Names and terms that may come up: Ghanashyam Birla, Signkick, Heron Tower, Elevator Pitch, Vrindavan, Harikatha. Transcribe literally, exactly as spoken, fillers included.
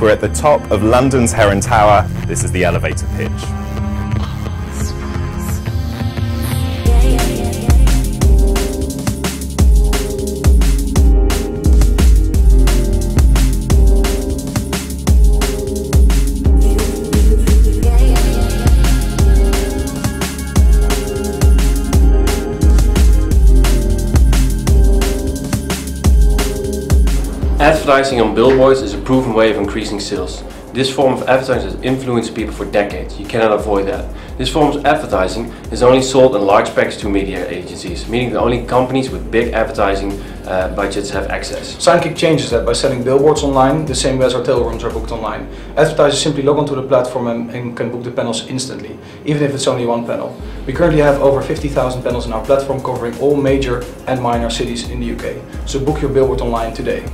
We're at the top of London's Heron Tower. This is the elevator pitch. Advertising on billboards is a proven way of increasing sales. This form of advertising has influenced people for decades. You cannot avoid that. This form of advertising is only sold in large packs to media agencies, meaning that only companies with big advertising uh, budgets have access. Signkick changes that by selling billboards online, the same way as hotel rooms are booked online. Advertisers simply log onto the platform and, and can book the panels instantly, even if it's only one panel. We currently have over fifty thousand panels in our platform covering all major and minor cities in the U K. So book your billboard online today.